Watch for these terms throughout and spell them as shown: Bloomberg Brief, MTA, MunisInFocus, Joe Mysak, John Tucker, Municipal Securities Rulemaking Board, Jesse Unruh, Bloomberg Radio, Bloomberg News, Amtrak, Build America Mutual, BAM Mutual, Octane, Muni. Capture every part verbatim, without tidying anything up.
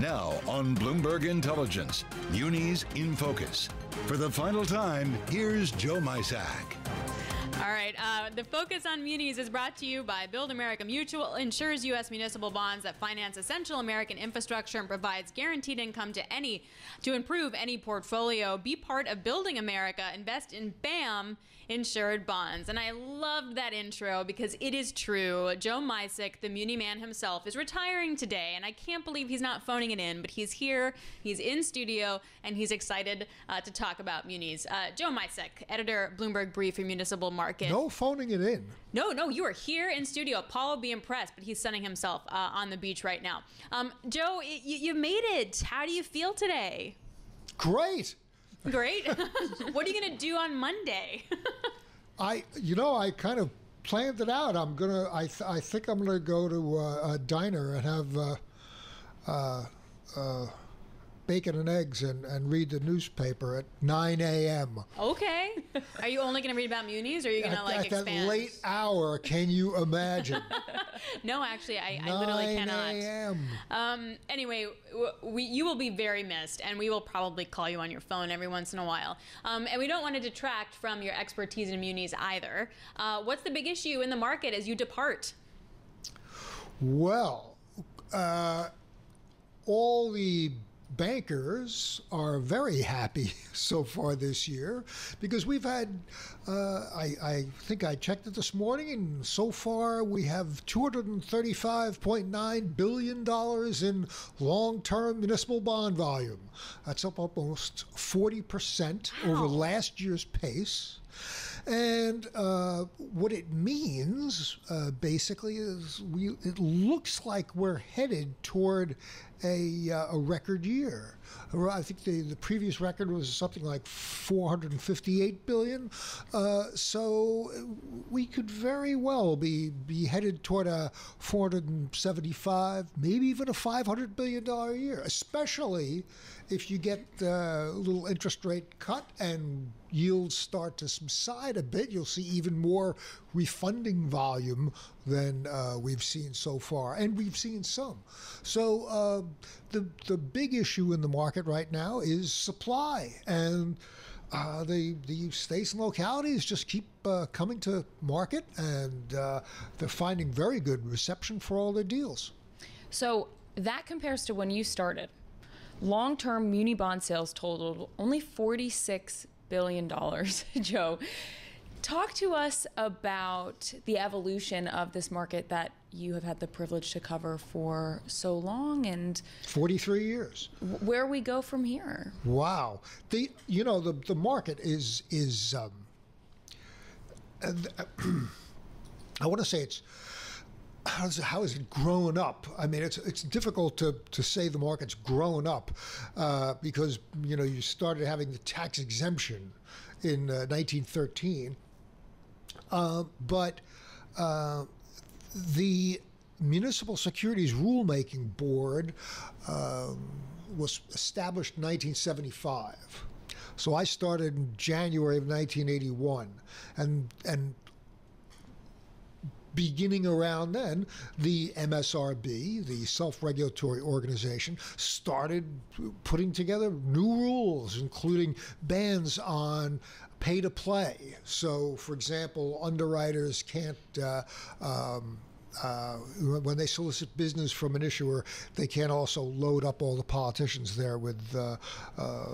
Now on Bloomberg Intelligence, Munis in Focus. For the final time, here's Joe Mysak. All right. Uh, the focus on munis is brought to you by Build America Mutual. Insures U S municipal bonds that finance essential American infrastructure and provides guaranteed income to any to improve any portfolio. Be part of Building America. Invest in BAM insured bonds. And I loved that intro because it is true. Joe Mysak, the muni man himself, is retiring today, and I can't believe he's not phoning it in. But he's here. He's in studio, and he's excited uh, to talk about munis. Uh, Joe Mysak, editor at Bloomberg Brief for municipal markets. Market. No phoning it in. No, no, you are here in studio. Paul will be impressed, but he's sunning himself uh, on the beach right now. Um, Joe, you, you made it. How do you feel today? Great. Great? What are you going to do on Monday? I, you know, I kind of planned it out. I'm gonna. I, th I think I'm gonna go to uh, a diner and have uh, uh, uh, bacon and eggs and, and read the newspaper at nine A M Okay. Are you only going to read about munis, or are you going to like at expand? At that late hour, can you imagine? No, actually, I, I literally cannot. nine A M Um, anyway, we, you will be very missed, and we will probably call you on your phone every once in a while. Um, and we don't want to detract from your expertise in munis either. Uh, what's the big issue in the market as you depart? Well, uh, all the bankers are very happy so far this year because we've had, uh, I, I think I checked it this morning, and so far we have two hundred thirty-five point nine billion dollars in long-term municipal bond volume. That's up almost forty percent wow. over last year's pace. And uh, what it means, uh, basically, is we, it looks like we're headed toward a, uh, a record year. I think the, the previous record was something like four hundred fifty-eight billion dollars. Uh, so we could very well be, be headed toward a four hundred seventy-five, maybe even a five hundred billion dollars a year, especially if you get uh, a little interest rate cut and yields start to subside a bit. You'll see even more refunding volume than uh, we've seen so far, and we've seen some. So uh, the, the big issue in the market right now is supply, and uh, the, the states and localities just keep uh, coming to market, and uh, they're finding very good reception for all their deals. So that compares to when you started. Long-term muni bond sales totaled only forty-six billion dollars, Joe. Talk to us about the evolution of this market that you have had the privilege to cover for so long, and forty-three years. Where we go from here? Wow. The you know the the market is is um, I want to say it's how is, how is it grown up? I mean, it's it's difficult to, to say the market's grown up uh, because you know you started having the tax exemption in uh, nineteen thirteen, uh, but uh, the Municipal Securities Rulemaking Board um, was established in nineteen seventy-five. So I started in January of nineteen eighty-one, and and. Beginning around then, the M S R B, the self-regulatory organization, started putting together new rules, including bans on pay-to-play. So, for example, underwriters can't, uh, um, uh, when they solicit business from an issuer, they can't also load up all the politicians there with uh, uh,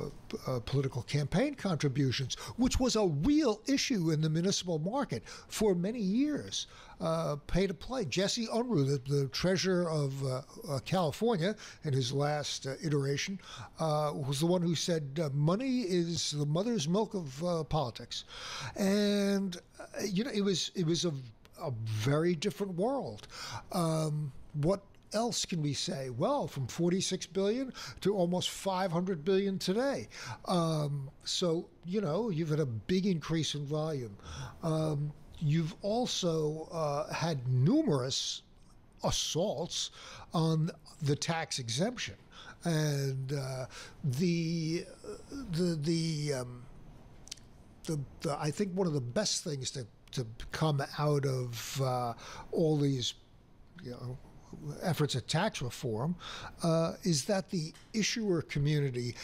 uh, political campaign contributions, which was a real issue in the municipal market for many years. Uh, pay to play. Jesse Unruh, the, the treasurer of uh, uh, California in his last uh, iteration, uh, was the one who said uh, money is the mother's milk of uh, politics, and uh, you know it was it was a, a very different world. Um, what else can we say? Well, from forty-six billion to almost five hundred billion today. Um, so you know you've had a big increase in volume. Um, You've also uh, had numerous assaults on the tax exemption, and uh, the the the, um, the the I think one of the best things to to come out of uh, all these, you know, efforts at tax reform, uh, is that the issuer community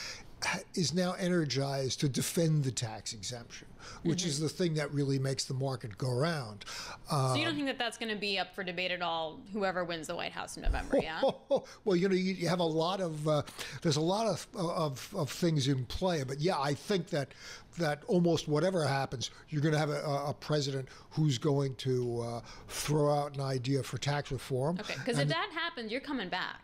is now energized to defend the tax exemption, which mm-hmm. is the thing that really makes the market go round. Um, so you don't think that that's going to be up for debate at all, whoever wins the White House in November, yeah? Well, you know, you have a lot of, uh, there's a lot of, of, of things in play, but yeah, I think that that almost whatever happens, you're going to have a, a president who's going to uh, throw out an idea for tax reform. Okay, because if that happens, you're coming back.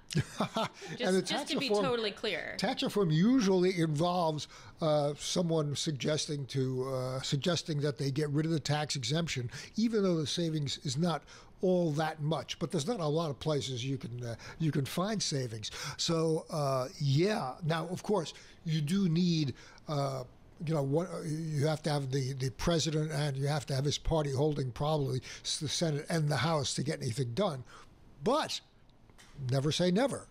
Just, just to be totally clear. Tax reform usually involves uh, someone suggesting to uh, suggesting that they get rid of the tax exemption, even though the savings is not all that much. But there's not a lot of places you can uh, you can find savings. So uh, yeah, now of course you do need. Uh, You know, what, you have to have the, the president and you have to have his party holding probably the Senate and the House to get anything done. But never say never.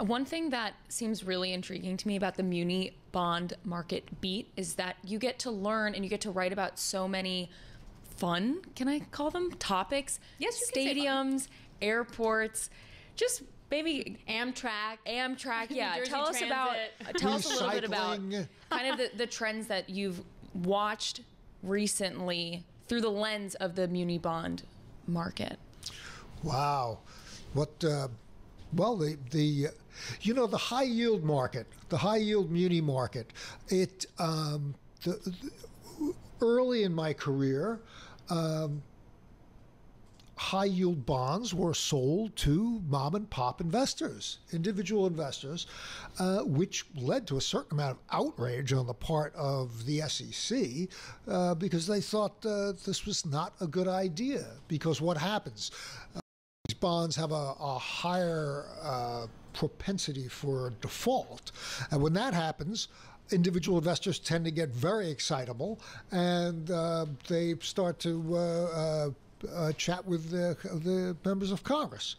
One thing that seems really intriguing to me about the muni bond market beat is that you get to learn and you get to write about so many fun, can I call them, topics? Yes, you can say fun. Stadiums, airports, just... Maybe Amtrak. Amtrak, yeah. Tell us about, uh, tell us a little bit about kind of the, the trends that you've watched recently through the lens of the muni bond market. Wow. What, uh, well, the, the, you know, the high yield market, the high yield muni market, it, um, the, the, early in my career, um, high yield bonds were sold to mom and pop investors, individual investors, uh, which led to a certain amount of outrage on the part of the S E C uh, because they thought uh, this was not a good idea. Because what happens? Uh, these bonds have a, a higher uh, propensity for default. And when that happens, individual investors tend to get very excitable and uh, they start to uh, uh, Uh, chat with the, the members of Congress.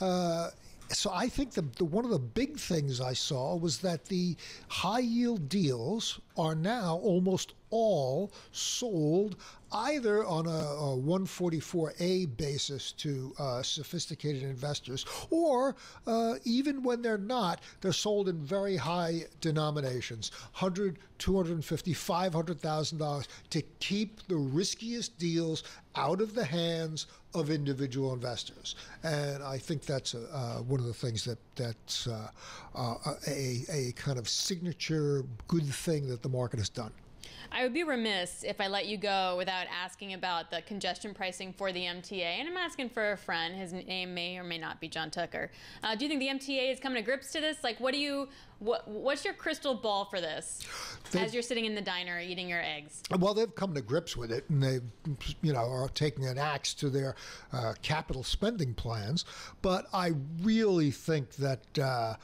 Uh, so I think the, the one of the big things I saw was that the high yield deals are now almost all sold either on a, a one forty-four A basis to uh, sophisticated investors, or uh, even when they're not, they're sold in very high denominations, one hundred thousand dollars, two hundred fifty thousand dollars, five hundred thousand dollars, to keep the riskiest deals out of the hands of individual investors. And I think that's a, uh, one of the things that that's uh, uh, a, a kind of signature good thing that the market has done. I would be remiss if I let you go without asking about the congestion pricing for the M T A. And I'm asking for a friend. His name may or may not be John Tucker. Uh, do you think the M T A is coming to grips to this? Like, what do you, what, what's your crystal ball for this they've, as you're sitting in the diner eating your eggs? Well, they've come to grips with it, and they, you know, are taking an axe to their uh, capital spending plans. But I really think that... Uh,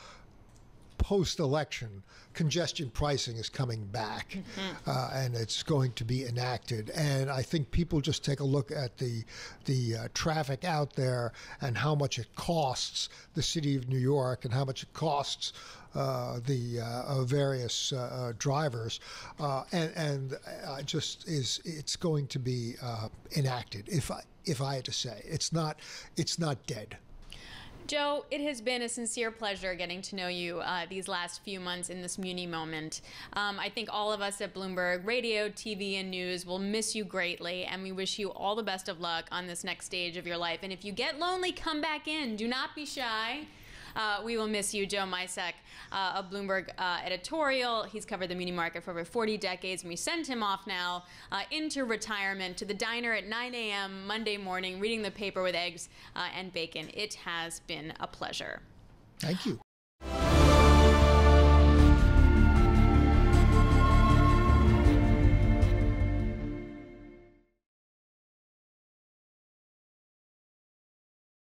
post-election, congestion pricing is coming back, mm-hmm. uh, and it's going to be enacted. And I think people just take a look at the the uh, traffic out there and how much it costs the city of New York and how much it costs uh, the uh, various uh, drivers, uh, and and uh, just is it's going to be uh, enacted. If I if I had to say, it's not it's not dead. Joe, it has been a sincere pleasure getting to know you uh, these last few months in this muni moment. Um, I think all of us at Bloomberg Radio, T V, and News will miss you greatly, and we wish you all the best of luck on this next stage of your life. And if you get lonely, come back in. Do not be shy. Uh, we will miss you, Joe Mysak, uh, a Bloomberg uh, editorial. He's covered the muni market for over forty decades, and we send him off now uh, into retirement to the diner at nine A M Monday morning, reading the paper with eggs uh, and bacon. It has been a pleasure. Thank you.